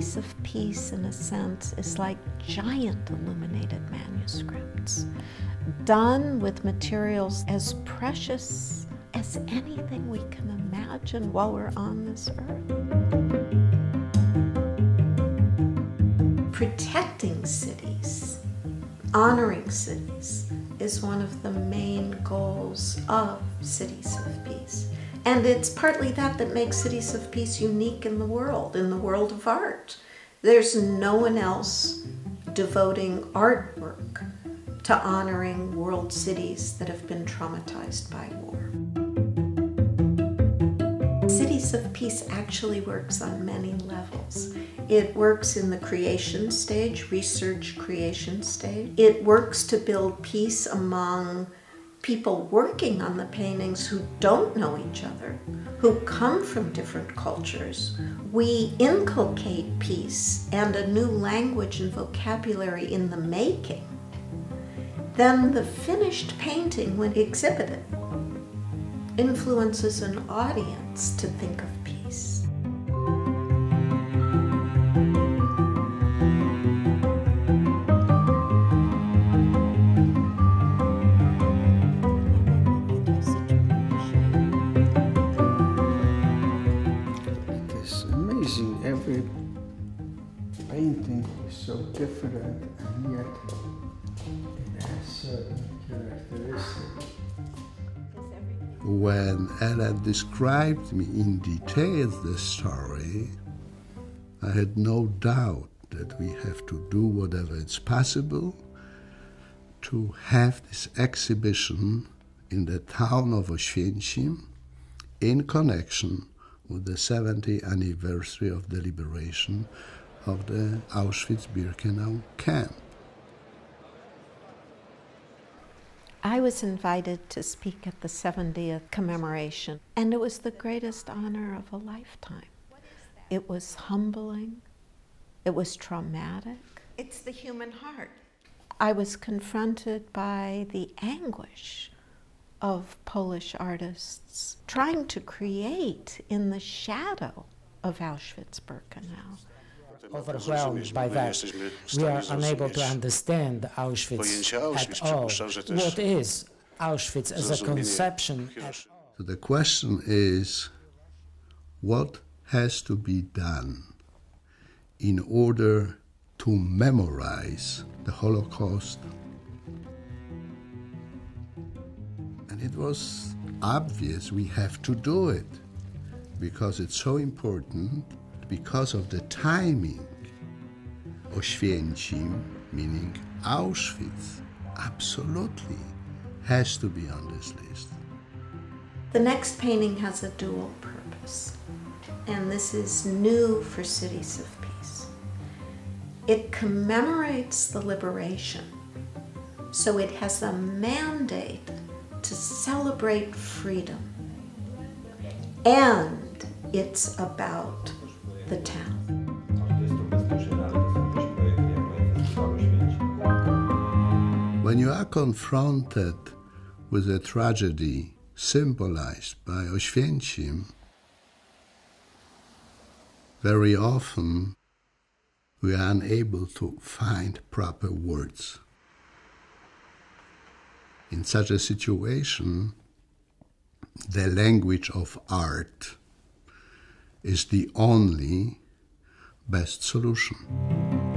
Cities of Peace, in a sense, is like giant illuminated manuscripts done with materials as precious as anything we can imagine while we're on this earth. Protecting cities, honoring cities, is one of the main goals of Cities of Peace. And it's partly that makes Cities of Peace unique in the world of art. There's no one else devoting artwork to honoring world cities that have been traumatized by war. Cities of Peace actually works on many levels. It works in the creation stage, research creation stage. It works to build peace among people working on the paintings who don't know each other, who come from different cultures. We inculcate peace and a new language and vocabulary in the making. Then the finished painting, when exhibited, influences an audience to think of peace. Every painting is so different, and yet it has certain characteristics. When Ella described me in detail the story, I had no doubt that we have to do whatever is possible to have this exhibition in the town of Oświęcim in connection with the 70th anniversary of the liberation of the Auschwitz-Birkenau camp. I was invited to speak at the 70th commemoration, and it was the greatest honor of a lifetime. It was humbling. It was traumatic. It's the human heart. I was confronted by the anguish of Polish artists trying to create in the shadow of Auschwitz-Birkenau. Overwhelmed by that, we are unable to understand Auschwitz at all. What is Auschwitz as a conception? So the question is, what has to be done in order to memorize the Holocaust? It was obvious we have to do it because it's so important, because of the timing. Oświęcim, meaning Auschwitz, absolutely has to be on this list. The next painting has a dual purpose, and this is new for Cities of Peace. It commemorates the liberation, so it has a mandate to celebrate freedom, and it's about the town. When you are confronted with a tragedy symbolized by Oświęcim, very often we are unable to find proper words. In such a situation, the language of art is the only best solution.